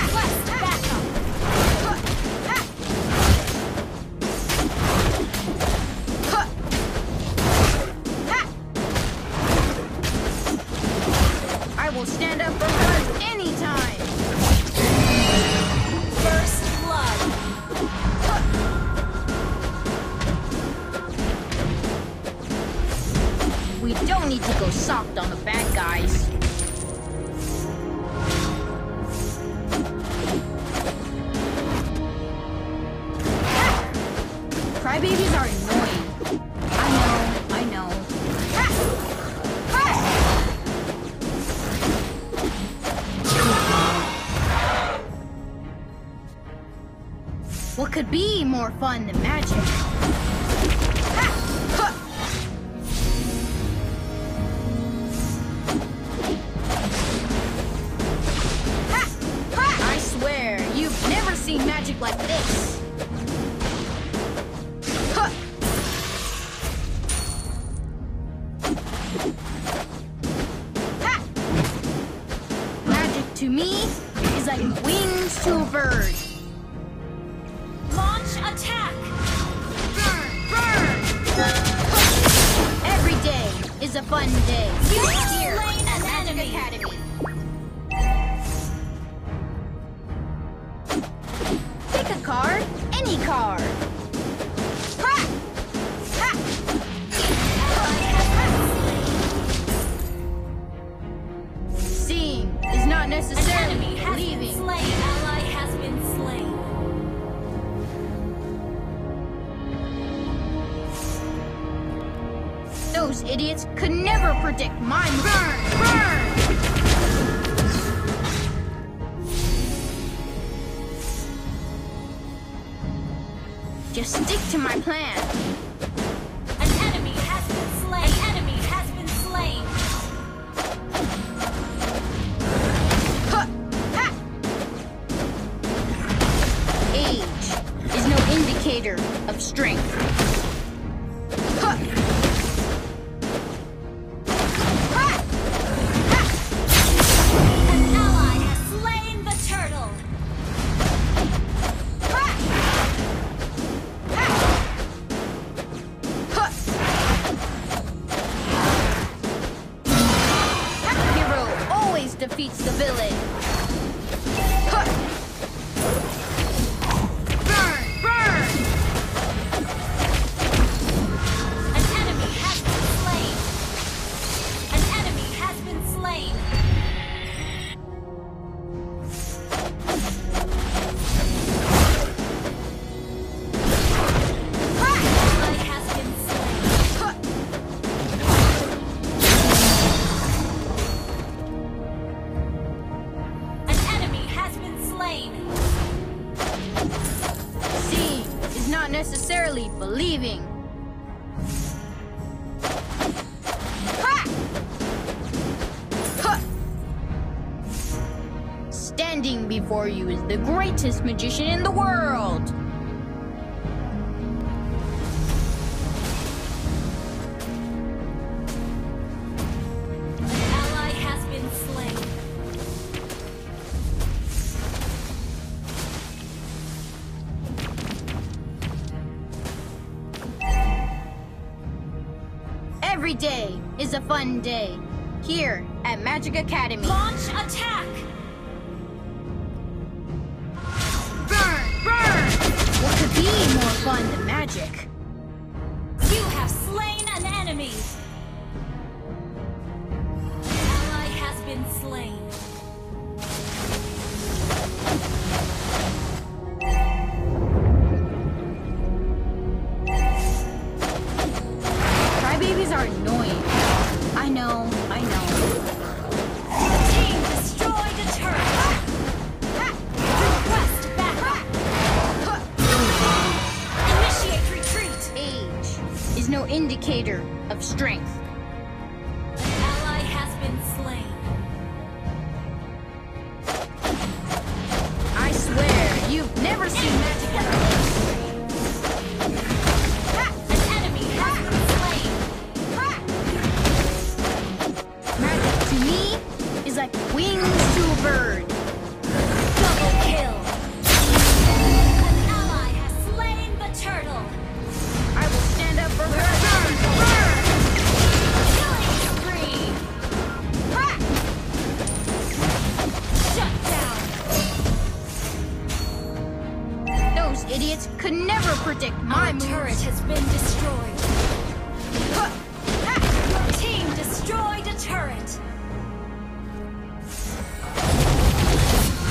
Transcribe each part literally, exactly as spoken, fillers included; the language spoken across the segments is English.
Request backup! Will stand up for blood anytime! First blood! Huh. We don't need to go soft on the bad guys. Ah! Crybabies are annoying. I know, I know. Ah! What could be more fun than magic? Ha! Huh! Ha! Ha! I swear, you've never seen magic like this. Huh! Ha! Magic to me is like wings to a bird. Attack! Burn! Burn! Every day is a fun day. You here at Magic Academy. Pick a card, any card. Ha! Ha! Seeing is not necessarily leaving. An ally has been slain. Those idiots could never predict my burn! Burn! Just stick to my plan. An enemy has been slain. An enemy has been slain. Huh. Ha. Age is no indicator of strength. Huh. Defeats the villain. Huh. Burn! Burn! An enemy has been slain. An enemy has been slain. Seeing is not necessarily believing. Ha! Ha! Standing before you is the greatest magician in the world. Every day is a fun day, here at Magic Academy. Launch attack! Burn! Burn! What could be more fun than magic? You have slain an enemy! An ally has been slain. Babies are annoying. I know, I know. The team destroyed a turret. Request backup. Initiate retreat. Age is no indicator of strength. Ally like wings to a bird. Double kill. An ally has slain the turtle. I will stand up for her. Idiots could never predict my moves. Our turret has been destroyed. Huh. Ah. Team destroyed a turret.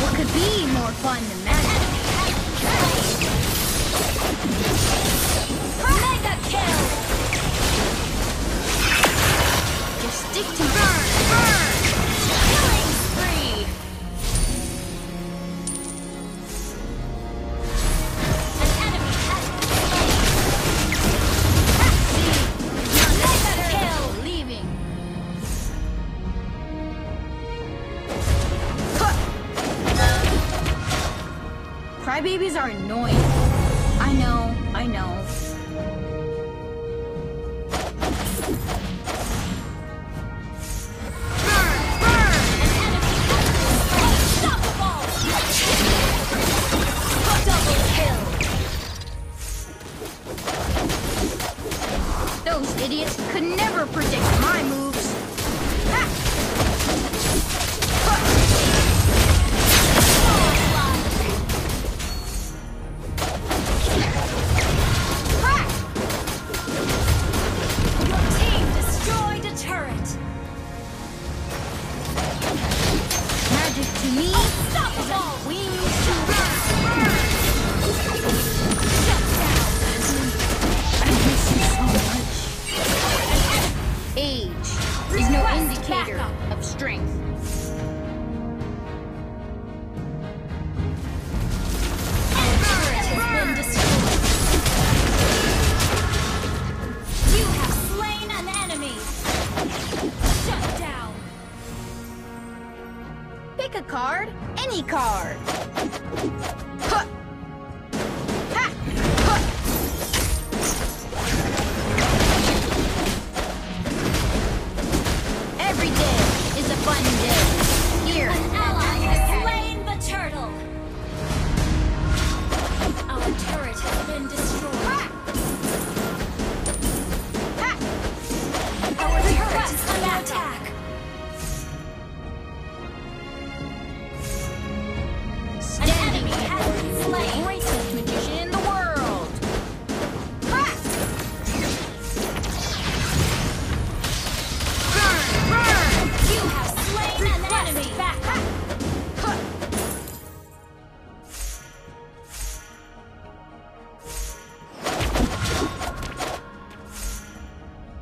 What could be more fun than Magic? Huh. Mega kill. Just stick to burn. Burn. Killing spree. Babies are annoying. I know, I know.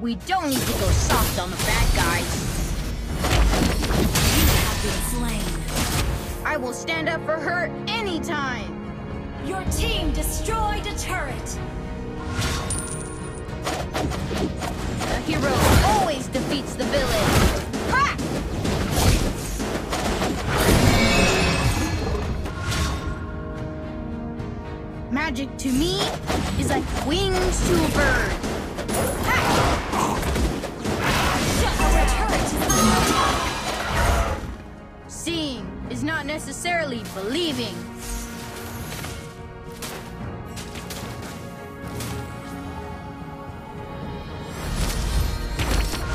We don't need to go soft on the bad guys. You have been slain. I will stand up for her anytime. Your team destroyed a turret. The hero always defeats the villain. Ha! Magic to me is like wings to a bird. Ha! Seeing is not necessarily believing.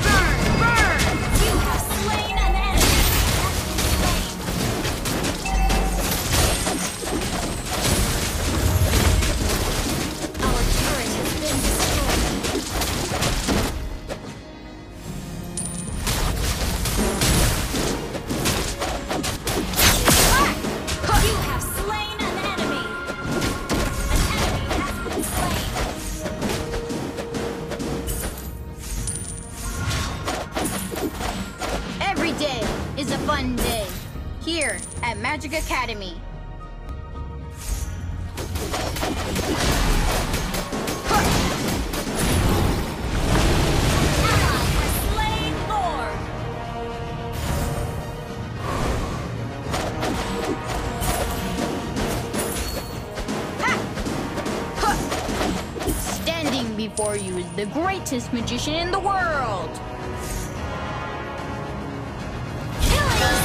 Burn! Burn! You have slain an enemy! Our turret has been destroyed. Magic Academy. Standing before you is the greatest magician in the world. Killing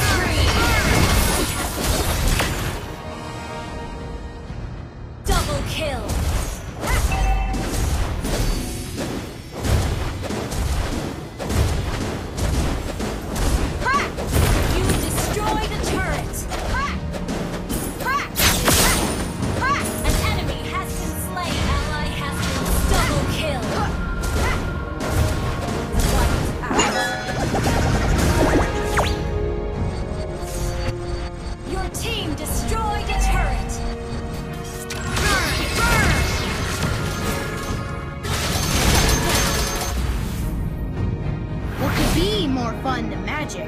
be more fun than Magic.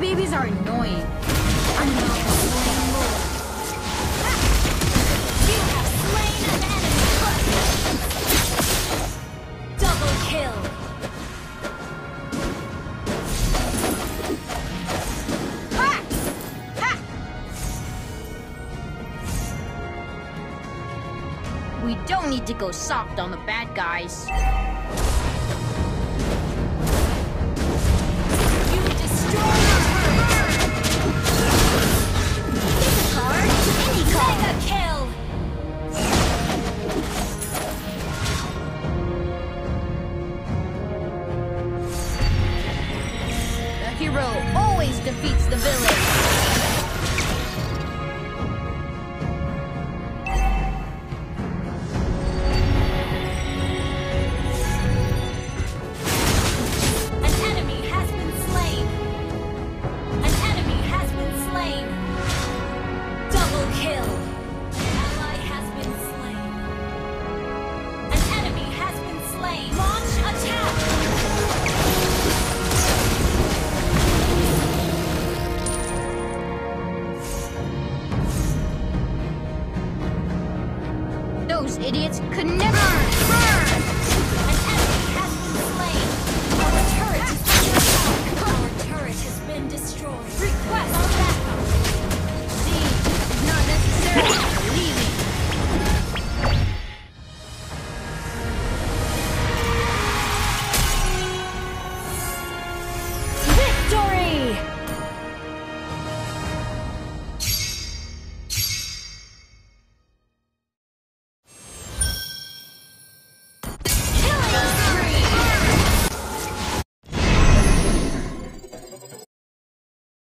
Babies are annoying. I'm not a slain lord. You have slain an enemy. Double kill. Ha! Ha! We don't need to go soft on the bad guys. Defeats the villain.